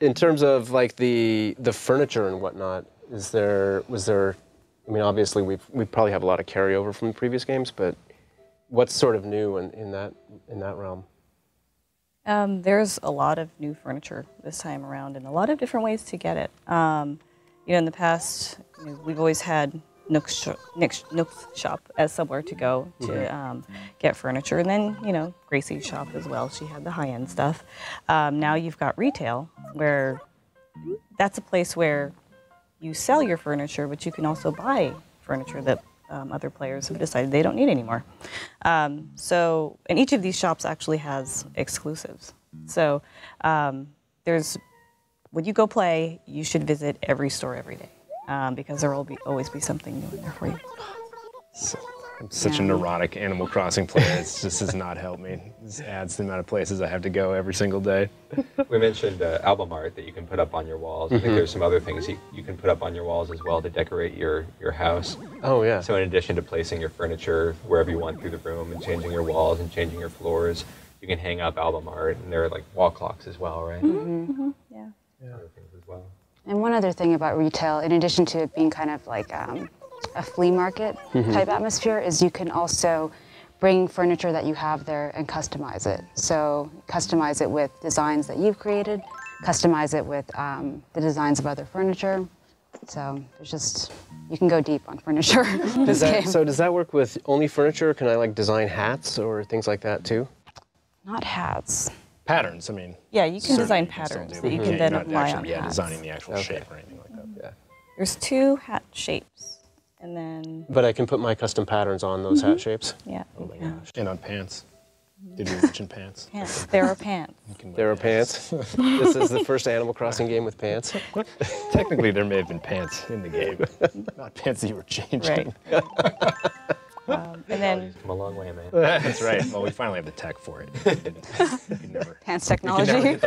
In terms of like the furniture and whatnot, was there? I mean, obviously we probably have a lot of carryover from previous games, but what's sort of new in that realm? There's a lot of new furniture this time around, and a lot of different ways to get it. You know, in the past, you know, we've always had Nook's shop as somewhere to go to get furniture, and then you know Gracie's shop as well. She had the high-end stuff. Now you've got retail, where that's a place where you sell your furniture, but you can also buy furniture that other players have decided they don't need anymore. So, and each of these shops actually has exclusives. So, there's when you go play, you should visit every store every day. Because there will always be something new in there for you. I'm such a neurotic Animal Crossing player. It just does not help me. It just adds the amount of places I have to go every single day. We mentioned album art that you can put up on your walls. I think there's some other things you can put up on your walls as well to decorate your house. Oh, yeah. So in addition to placing your furniture wherever you want through the room and changing your walls and changing your floors, you can hang up album art, and there are like wall clocks as well, right? Yeah. Other things as well. And one other thing about retail, in addition to it being kind of like a flea market type atmosphere, is you can also bring furniture that you have there and customize it. So customize it with designs that you've created, customize it with the designs of other furniture. So it's just, you can go deep on furniture. So does that work with only furniture? Can I like design hats or things like that too? Not hats. Patterns, I mean. Yeah, you can design patterns that you can then apply on hats. Designing the actual shape or anything like that. Yeah. There's two hat shapes, and then... But I can put my custom patterns on those hat shapes? Yeah. Oh my gosh. And on pants. Did we mention pants? Pants. There are pants. There are pants. This is the first Animal Crossing game with pants. Technically, there may have been pants in the game. Not pants that you were changing. Right. And then it's come a long way, man. That's right. Well, we finally have the tech for it. Pants technology.